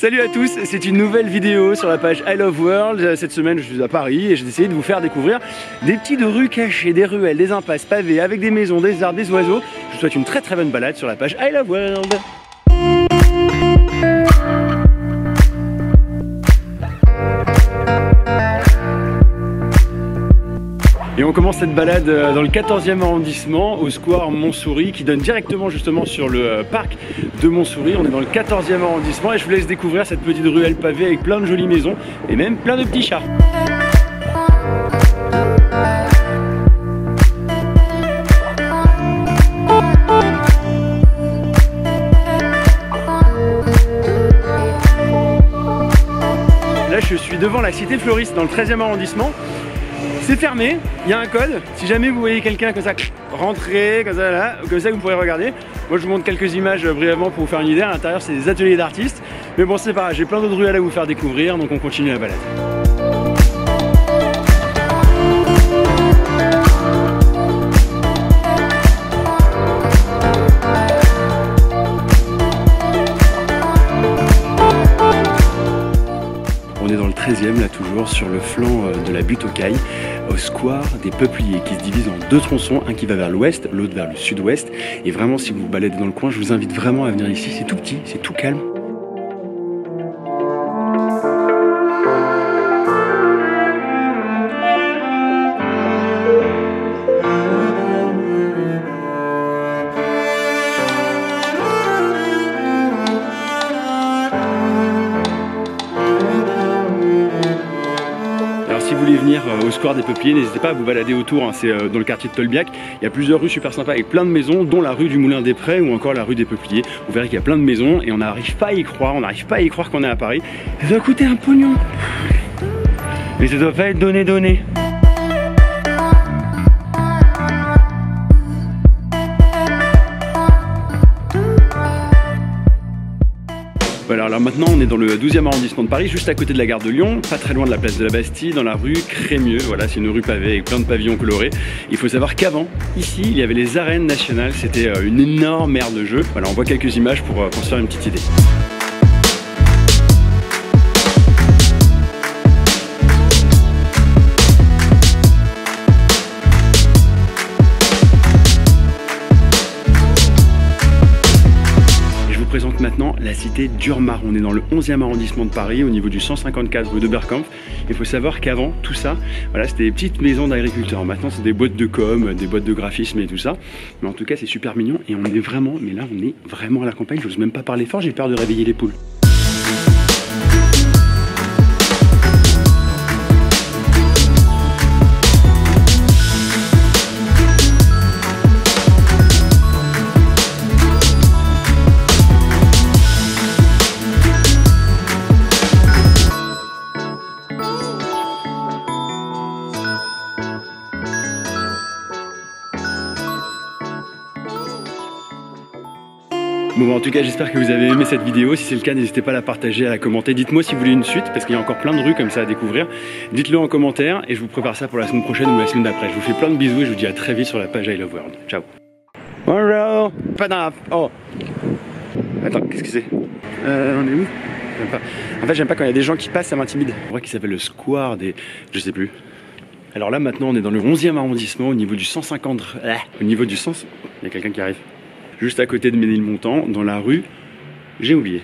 Salut à tous, c'est une nouvelle vidéo sur la page I Love World. Cette semaine je suis à Paris et j'ai essayé de vous faire découvrir des petites rues cachées, des ruelles, des impasses pavées avec des maisons, des arbres, des oiseaux. Je vous souhaite une très très bonne balade sur la page I Love World. Et on commence cette balade dans le 14e arrondissement au Square Montsouris qui donne directement justement sur le parc de Montsouris. On est dans le 14e arrondissement et je vous laisse découvrir cette petite ruelle pavée avec plein de jolies maisons et même plein de petits chats. Là je suis devant la cité Fleurie dans le 13e arrondissement. C'est fermé, il y a un code, si jamais vous voyez quelqu'un comme ça rentrer, comme ça, là, comme ça vous pourrez regarder. Moi je vous montre quelques images brièvement pour vous faire une idée, à l'intérieur c'est des ateliers d'artistes. Mais bon c'est pas grave, j'ai plein d'autres ruelles à vous faire découvrir, donc on continue la balade. Là toujours sur le flanc de la butte aux cailles, au square des Peupliers qui se divise en deux tronçons, un qui va vers l'ouest, l'autre vers le sud-ouest. Et vraiment si vous vous baladez dans le coin, je vous invite vraiment à venir ici, c'est tout petit, c'est tout calme. Venir au square des Peupliers, n'hésitez pas à vous balader autour, hein, c'est dans le quartier de Tolbiac. Il y a plusieurs rues super sympas avec plein de maisons, dont la rue du Moulin des Prés ou encore la rue des Peupliers. Vous verrez qu'il y a plein de maisons et on n'arrive pas à y croire, on n'arrive pas à y croire qu'on est à Paris. Ça doit coûter un pognon, mais ça doit pas être donné. Voilà, alors maintenant on est dans le 12e arrondissement de Paris, juste à côté de la gare de Lyon, pas très loin de la place de la Bastille, dans la rue Crémieux. Voilà, c'est une rue pavée avec plein de pavillons colorés. Il faut savoir qu'avant, ici, il y avait les arènes nationales, c'était une énorme aire de jeu. Voilà, on voit quelques images pour se faire une petite idée. Je vous présente maintenant la cité d'Urmar. On est dans le 11e arrondissement de Paris, au niveau du 154 rue de Oberkampf. Il faut savoir qu'avant tout ça, voilà, c'était des petites maisons d'agriculteurs. Maintenant, c'est des boîtes de com, des boîtes de graphisme et tout ça. Mais en tout cas, c'est super mignon et on est vraiment, mais là, on est vraiment à la campagne. J'ose même pas parler fort, j'ai peur de réveiller les poules. Bon, en tout cas j'espère que vous avez aimé cette vidéo, si c'est le cas n'hésitez pas à la partager, à la commenter, dites-moi si vous voulez une suite parce qu'il y a encore plein de rues comme ça à découvrir, dites-le en commentaire et je vous prépare ça pour la semaine prochaine ou la semaine d'après. Je vous fais plein de bisous et je vous dis à très vite sur la page I Love World. Ciao. Bonjour. Pas grave. Oh. Attends, qu'est-ce que c'est? On est où? En fait j'aime pas quand il y a des gens qui passent, ça m'intimide. On voit qu'il s'appelle le square des... je sais plus. Alors là maintenant on est dans le 11e arrondissement au niveau du 150... Au niveau du 100... Il y a quelqu'un qui arrive. Juste à côté de Ménilmontant, dans la rue, j'ai oublié.